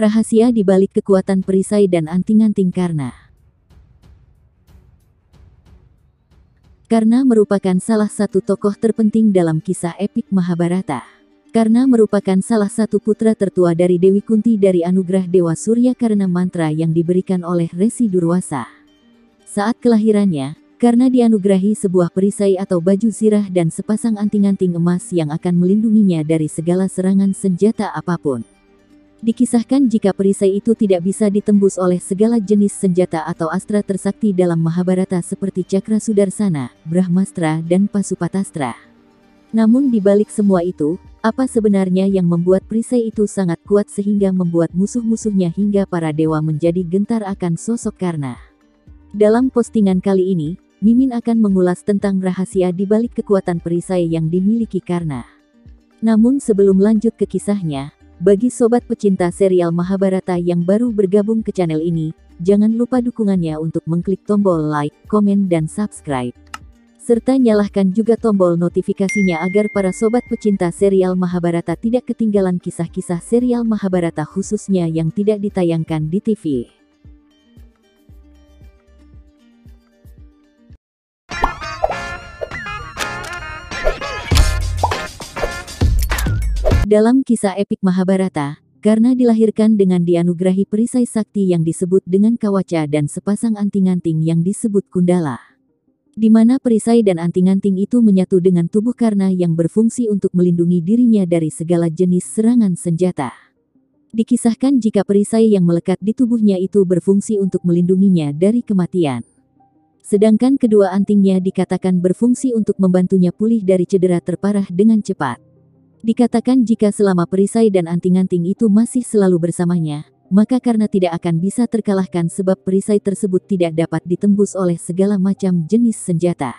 rahasia di balik kekuatan perisai dan anting-anting Karna. Karna merupakan salah satu tokoh terpenting dalam kisah epik Mahabharata. Karna merupakan salah satu putra tertua dari Dewi Kunti dari anugerah Dewa Surya karena mantra yang diberikan oleh Resi Durwasa. Saat kelahirannya, Karna dianugerahi sebuah perisai atau baju sirah dan sepasang anting-anting emas yang akan melindunginya dari segala serangan senjata apapun. Dikisahkan jika perisai itu tidak bisa ditembus oleh segala jenis senjata atau astra tersakti dalam Mahabharata seperti Cakra Sudarsana, Brahmastra, dan Pasupatastra. Namun di balik semua itu, apa sebenarnya yang membuat perisai itu sangat kuat sehingga membuat musuh-musuhnya hingga para dewa menjadi gentar akan sosok Karna? Dalam postingan kali ini, Mimin akan mengulas tentang rahasia di balik kekuatan perisai yang dimiliki Karna. Namun sebelum lanjut ke kisahnya, bagi sobat pecinta serial Mahabharata yang baru bergabung ke channel ini, jangan lupa dukungannya untuk mengklik tombol like, komen, dan subscribe. Serta nyalakan juga tombol notifikasinya agar para sobat pecinta serial Mahabharata tidak ketinggalan kisah-kisah serial Mahabharata khususnya yang tidak ditayangkan di TV. Dalam kisah epik Mahabharata, Karna dilahirkan dengan dianugerahi perisai sakti yang disebut dengan Kawaca dan sepasang anting-anting yang disebut Kundala. Di mana perisai dan anting-anting itu menyatu dengan tubuh Karna yang berfungsi untuk melindungi dirinya dari segala jenis serangan senjata. Dikisahkan jika perisai yang melekat di tubuhnya itu berfungsi untuk melindunginya dari kematian. Sedangkan kedua antingnya dikatakan berfungsi untuk membantunya pulih dari cedera terparah dengan cepat. Dikatakan jika selama perisai dan anting-anting itu masih selalu bersamanya, maka Karna tidak akan bisa terkalahkan sebab perisai tersebut tidak dapat ditembus oleh segala macam jenis senjata.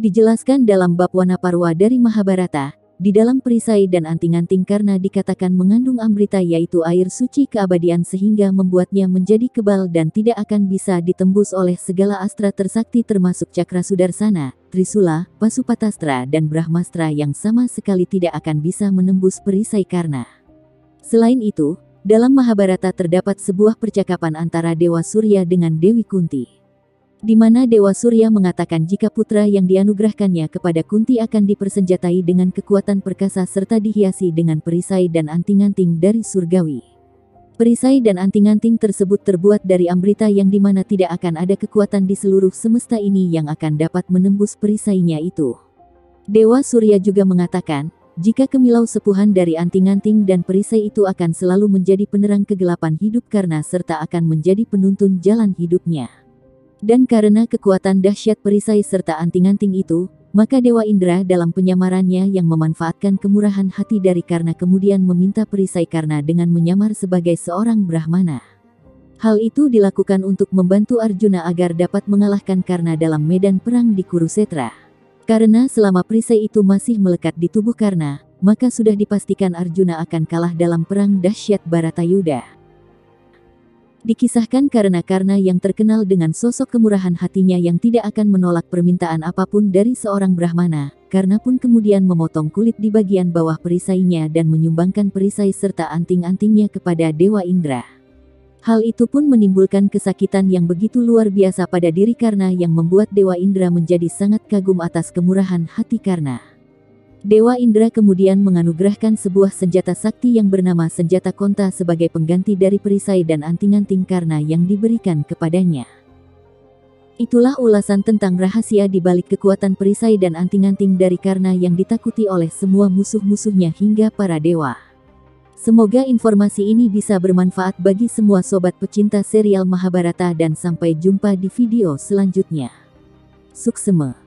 Dijelaskan dalam bab Wanaparwa dari Mahabharata, di dalam perisai dan anting-anting Karna dikatakan mengandung Amrita yaitu air suci keabadian sehingga membuatnya menjadi kebal dan tidak akan bisa ditembus oleh segala astra tersakti termasuk Cakra Sudarsana, Trisula, Pasupatastra, dan Brahmastra yang sama sekali tidak akan bisa menembus perisai Karna. Selain itu, dalam Mahabharata terdapat sebuah percakapan antara Dewa Surya dengan Dewi Kunti, di mana Dewa Surya mengatakan jika putra yang dianugerahkannya kepada Kunti akan dipersenjatai dengan kekuatan perkasa serta dihiasi dengan perisai dan anting-anting dari surgawi. Perisai dan anting-anting tersebut terbuat dari Amrita yang dimana tidak akan ada kekuatan di seluruh semesta ini yang akan dapat menembus perisainya itu. Dewa Surya juga mengatakan, jika kemilau sepuhan dari anting-anting dan perisai itu akan selalu menjadi penerang kegelapan hidup Karna serta akan menjadi penuntun jalan hidupnya. Dan karena kekuatan dahsyat perisai serta anting-anting itu, maka Dewa Indra dalam penyamarannya yang memanfaatkan kemurahan hati dari Karna kemudian meminta perisai Karna dengan menyamar sebagai seorang Brahmana. Hal itu dilakukan untuk membantu Arjuna agar dapat mengalahkan Karna dalam medan perang di Kuru Setra. Karena selama perisai itu masih melekat di tubuh Karna, maka sudah dipastikan Arjuna akan kalah dalam perang dahsyat Baratayuda. Dikisahkan Karna yang terkenal dengan sosok kemurahan hatinya yang tidak akan menolak permintaan apapun dari seorang Brahmana, Karna pun kemudian memotong kulit di bagian bawah perisainya dan menyumbangkan perisai serta anting-antingnya kepada Dewa Indra. Hal itu pun menimbulkan kesakitan yang begitu luar biasa pada diri Karna yang membuat Dewa Indra menjadi sangat kagum atas kemurahan hati Karna. Dewa Indra kemudian menganugerahkan sebuah senjata sakti yang bernama senjata konta sebagai pengganti dari perisai dan anting-anting Karna yang diberikan kepadanya. Itulah ulasan tentang rahasia di balik kekuatan perisai dan anting-anting dari Karna yang ditakuti oleh semua musuh-musuhnya hingga para dewa. Semoga informasi ini bisa bermanfaat bagi semua sobat pecinta serial Mahabharata dan sampai jumpa di video selanjutnya. Suksema.